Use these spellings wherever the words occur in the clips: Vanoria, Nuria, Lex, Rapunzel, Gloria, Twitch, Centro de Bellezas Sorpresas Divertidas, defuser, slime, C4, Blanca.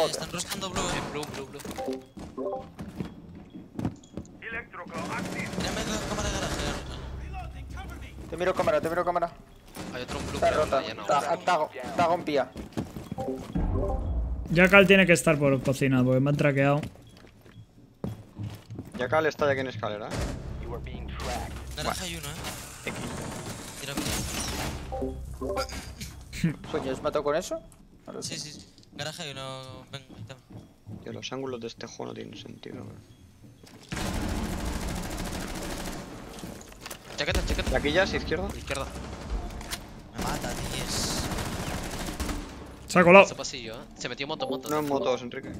Están roscando blue, blue. Dame la cámara de garaje. Te miro cámara. Hay otro blue, pero no lleno. Está gompía. Jackal tiene que estar por cocina, porque me han traqueado. Jackal está de aquí en escalera. Naranja hay uno, eh. Tira bien. Coño, ¿os mató con eso? Sí, sí, sí. Garaje hay uno. Venga, está. Tío, los ángulos de este juego no tienen sentido, bro. Chaqueta, chaqueta. ¿Taquillas? ¿Izquierda? Izquierda. Me mata, tío. Se ha colado. Ese pasillo, ¿eh? Se metió moto. No en motos, Enrique.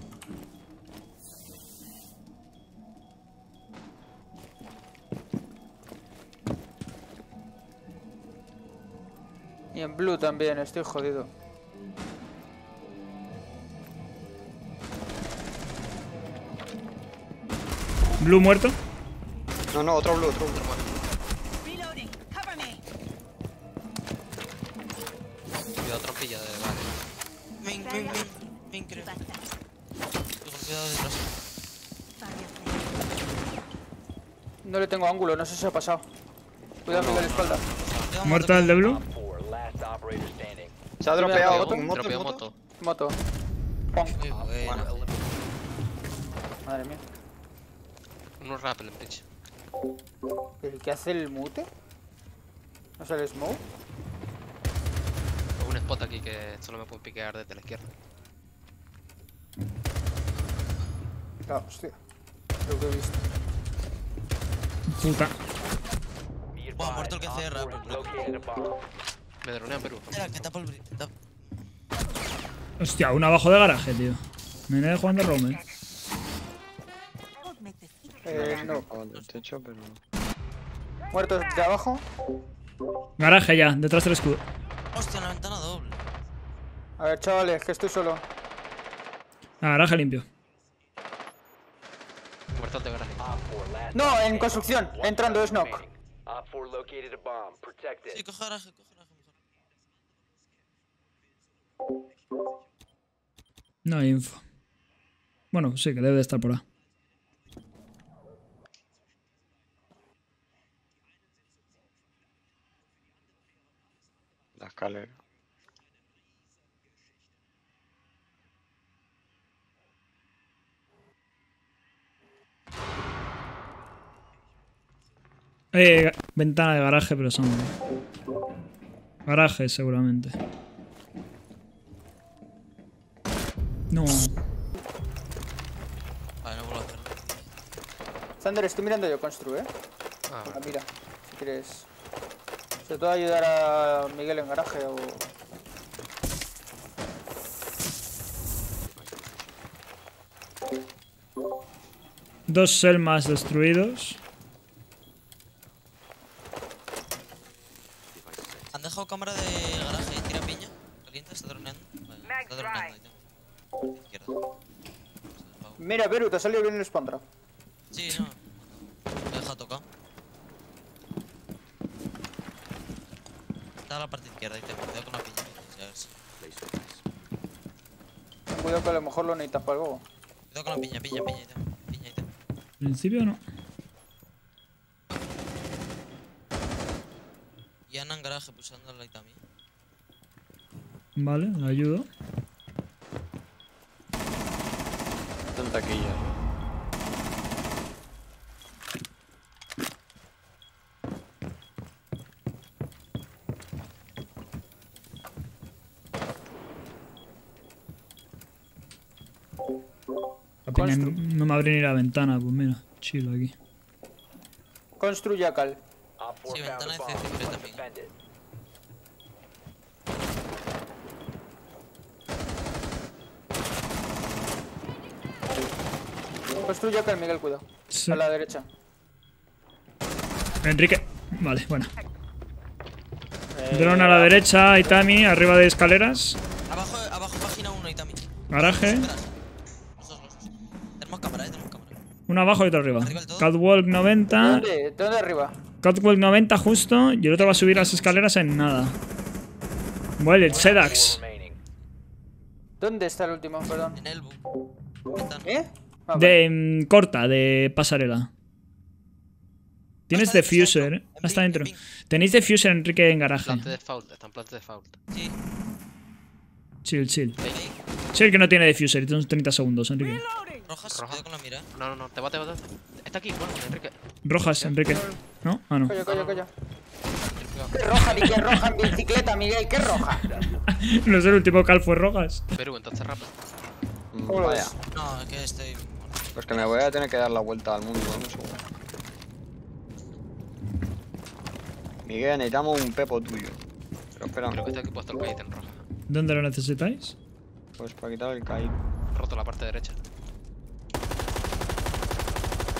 Y en blue también, estoy jodido. ¿Blue muerto? No, no, otro blue. Reloading, cóbrame. Cuidado, tropilla de vale. Ven, creo. Cuidado detrás. No le tengo ángulo, no sé si ha pasado. Cuidado con la espalda. ¿Muerto el de blue? Se ha dropeado otro. Moto. Madre mía. Uno rappel en pitch. ¿El que hace el mute? ¿No sale smoke? Un spot aquí que solo me puedo piquear desde la izquierda. Ah, hostia. Creo que he visto. Puta. Buah, muerto el que hace rappel. Me dronean, Perú. Espera, que tapo el bridge. Hostia, uno abajo de garaje, tío. Me viene jugando Rome. No, con el techo, pero. Muerto de abajo. Garaje ya, detrás del escudo. Hostia, la ventana doble. A ver, chavales, que estoy solo. Garaje limpio. Muerto de garaje. No, en construcción, entrando, es knock. Sí, coge garaje. No hay info. Bueno, sí, que debe de estar por ahí. La escalera. Ventana de garaje, pero son... Garaje, seguramente. No. Vale, no vuelvo a hacer. Sander, estoy mirando yo, constru, eh. Ah, bueno. Mira, si quieres. ¿Te puedo ayudar a Miguel en garaje o...? Dos selmas destruidos. Han dejado cámara de garaje, tira piña. Caliente, está droneando. Vale, está droneando. Izquierda. Mira, Beru, te ha salido bien el spawn trap. Sí, no. Me deja tocar. A la parte izquierda y te cuidado con la piña. Cuidado que a lo mejor lo necesitas para el bobo. Cuidado con la piña. ¿En principio no? Y Ana en garaje pulsando al light a mí. Vale, le ayudo. Tanta taquilla. No me abre ni la ventana, pues mira, chilo aquí. Construya cal. Sí, ventana de C3 también. Construya cal, Miguel, cuidado. Sí. A la derecha. Enrique. Vale, bueno. Drone a la derecha, Itami, arriba de escaleras. Abajo, página 1, Itami. Garaje. Uno abajo y otro arriba. Catwalk 90. ¿Dónde arriba? Catwalk 90 justo. Y el otro va a subir las escaleras en nada. Bueno, el Sedax. ¿Dónde está el último, perdón? En el bu. ¿Eh? Ah, de vale. Corta, de pasarela. Tienes defuser, ¿eh? Hasta dentro. Tenéis defuser, Enrique, en garaje. Están plantas de fault. Sí. Chill, chill. Chill, que no tiene defuser. Tienes 30 segundos, Enrique. Rojas, cuidado con la mira. No, te va. Está aquí, bueno, Enrique. Rojas, Enrique. ¿No? Ah, no. Coño. ¿Qué roja, ni qué roja en bicicleta, Miguel? ¿Qué roja? No sé, el último cal fue Rojas. Perú, entonces rápido. ¿Cómo lo vaya? No, es que estoy... Pues que me voy a tener que dar la vuelta al mundo, no sé. Miguel, necesitamos un pepo tuyo. Pero espera. Creo que está aquí puesto el caído en roja. ¿Dónde lo necesitáis? Pues para quitar el caído. Roto la parte derecha.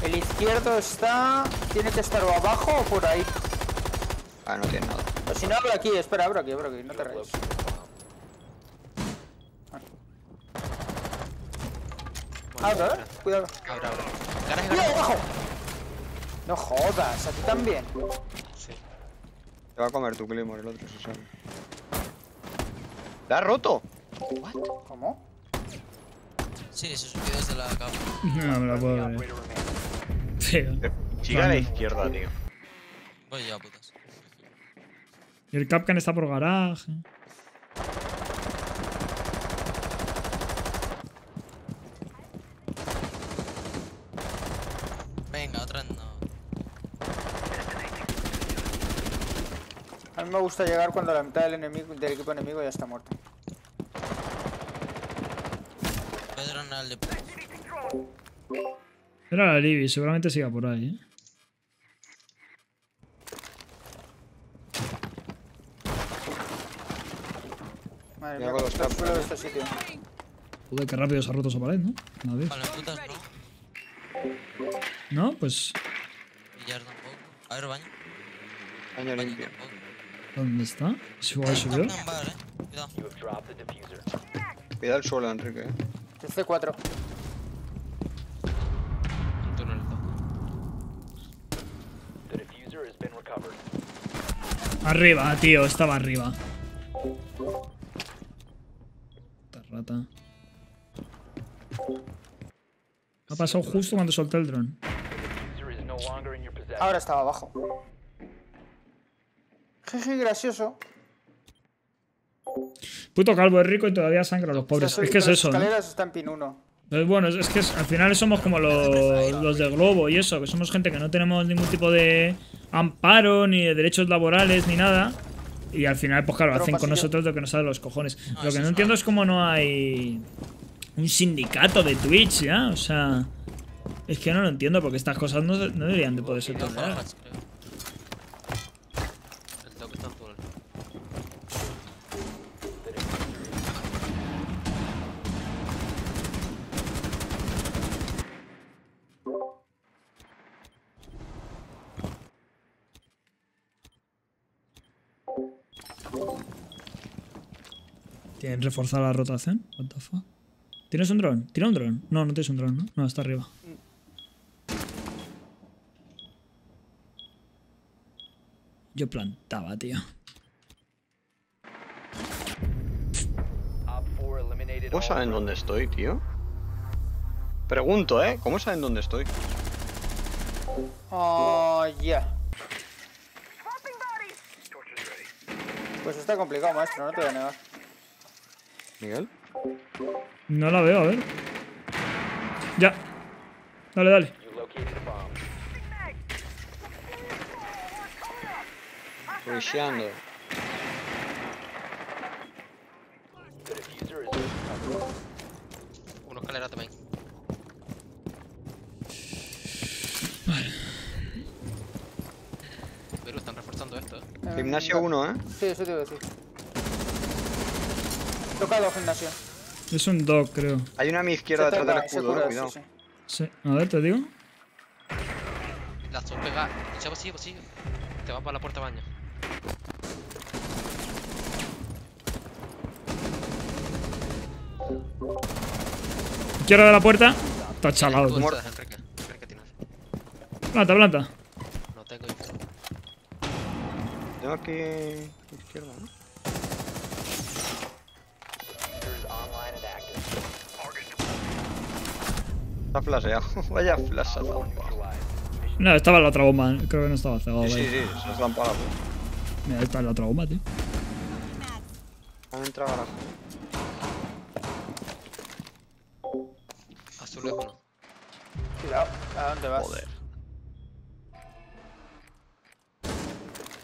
El izquierdo está... ¿Tiene que estar o abajo o por ahí? Ah, no tiene nada. Pues si no, abro aquí, espera, abro aquí, no te rayes. Abro, cuidado. Abro. ¡Cuidado, abajo! No jodas, a ti también. Sí. Te va a comer tu Claymore, el otro se sabe. ¡La has roto! ¿What? ¿Cómo? Sí, se subió desde la cama. No me la puedo ver. Feo. Chica a la izquierda, tío. Voy ya, putas. Y el Capcan está por garaje. Venga, otra no. A mí me gusta llegar cuando la mitad del equipo enemigo ya está muerto. Era la Libby, seguramente siga por ahí, ¿eh? Madre mía, con los capos de este sitio. Joder, qué rápido se ha roto esa pared, ¿no? A ver. Vale, putas no. No, pues. Billar tampoco. A ver, baño. Baño limpio. ¿Dónde está? Si juega subió. Cuidado. Cuidado el suelo, Enrique, ¿eh? C4. Un túnel. Arriba, tío, estaba arriba. Esta rata. Ha pasado justo cuando solté el dron. Ahora estaba abajo. Jeje, gracioso. Puto calvo es rico y todavía sangra a los pobres. Es que es eso. Las escaleras están pin 1. Bueno, es que al final somos como los de Globo y eso, que somos gente que no tenemos ningún tipo de amparo, ni de derechos laborales, ni nada. Y al final, pues claro, hacen con nosotros lo que nos sale de los cojones. Lo que no entiendo es cómo no hay un sindicato de Twitch, ¿ya? O sea, es que no lo entiendo porque estas cosas no deberían de poder ser toleradas. ¿Tienen reforzar la rotación? What the fuck? ¿Tienes un dron? ¿Tira un dron? No, no tienes un dron, ¿no? No, está arriba. Yo plantaba, tío. ¿Cómo saben dónde estoy, tío? Pregunto, ¿eh? ¿Cómo saben dónde estoy? Oh, yeah. Pues está complicado, maestro, no te voy a negar. ¿Miguel? No la veo, a ver. Ya. Dale, dale. Rusheando. Una escalera también. Vale. Pero están reforzando esto, ¿eh? Gimnasio 1, ¿eh? Sí, eso te iba a decir. Tocado, gimnasio. Es un dog, creo. Hay una a mi izquierda detrás del escudo, cuidado. Sí. A ver, te digo. La estoy pegada. Sigue. Te va para la puerta baño. Izquierda de la puerta. Está chalado. Planta. No tengo izquierda. Tengo aquí izquierda, ¿no? Está flasheado. Vaya flash a la bomba. No, estaba la otra bomba. Creo que no estaba cegado. Sí, sí, se nos dan para la bomba. Mira, esta es la otra bomba, tío. Han entrado ahora. Azulejo. Cuidado, ¿a dónde vas? Joder.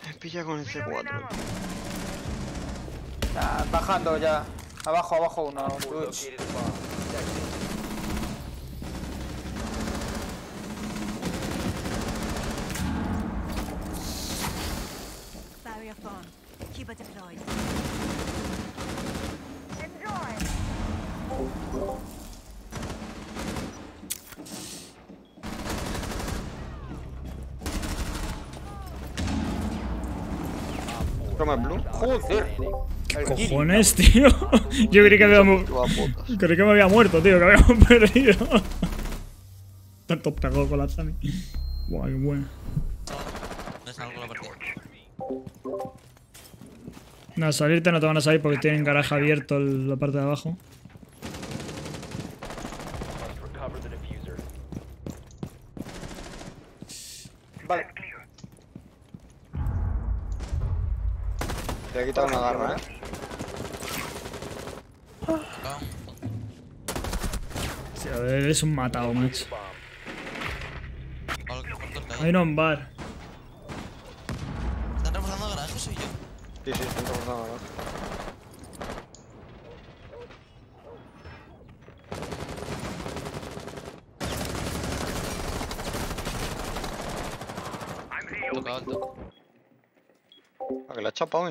Me pilla con el C4. Está bajando ya. Abajo, abajo uno. Twitch. Toma el blue. Joder. ¿Qué cojones, tío? Yo creí que habíamos... Creí que me había muerto, tío. Que habíamos perdido. Tanto pegó con la Zami. Buah, qué buena. No, salirte no te van a salir porque tienen garaje abierto la parte de abajo. Vale. Te he quitado una garra, ¿eh? Sí, a ver, eres un matado, macho. Hay un bar. ¿Están reforzando garaje o soy yo? Sí, sí, están reforzando garaje.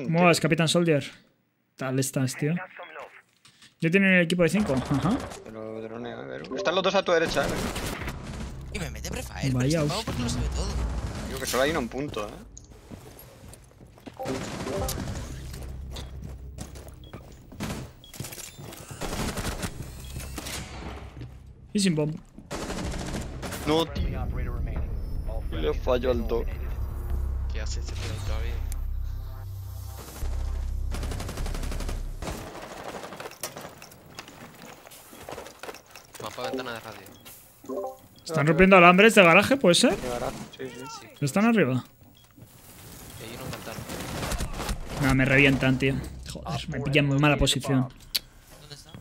Muevas, Capitán Soldier. Tal estás, tío. Yo tienen el equipo de 5. Ajá. Pero dronea, a ver. Están los dos a tu derecha, eh. Y me mete prefire. Vaya, pero porque lo sabe todo. Digo que solo hay uno en punto, eh. Y sin bomb. No, tío. Le fallo al dog. ¿Qué hace este tío todavía? Ventana de radio. ¿Están rompiendo alambres de garaje, puede ser? De garaje, sí. ¿Están arriba? Ellos no cantaron. Nah, me revientan, tío. Joder, me pillan muy mala posición. ¿Dónde está?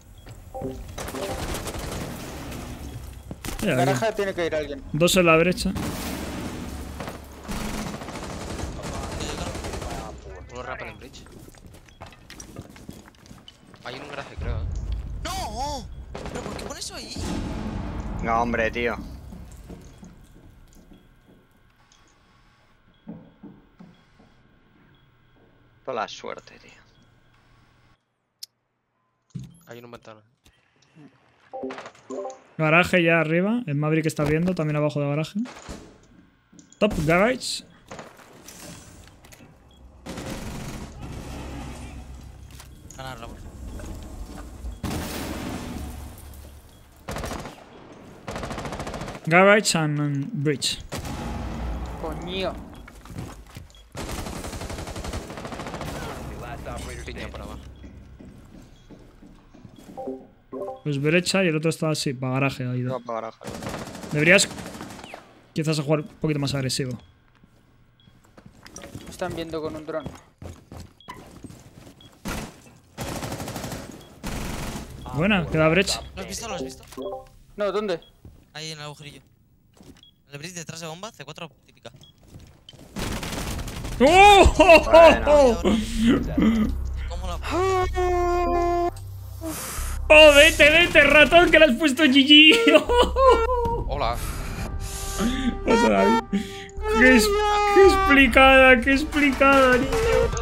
El garaje tiene que ir alguien. Dos en la brecha. ¿Puedo rapar en bridge? Hay un garaje, creo. ¡No! ¿Pero por qué pones ahí? No, hombre, tío. Toda la suerte, tío. Hay una ventana. Garaje ya arriba. El Maverick está viendo, también abajo de garaje. Top garage. Garage and bridge. Coño. Piña por abajo. Pues brecha y el otro está así, para garaje. Ahí no, para garaje. Deberías quizás jugar un poquito más agresivo. Me están viendo con un dron. Buena, queda brecha. ¿Lo has visto? ¿Lo has visto? No, ¿dónde? Ahí en el agujerillo. El bridge detrás de bomba, C4 típica. ¡Oh! ¡Oh, vete, vete, ratón, que le has puesto GG! Hola. Hola, David. ¡Qué explicada, niño!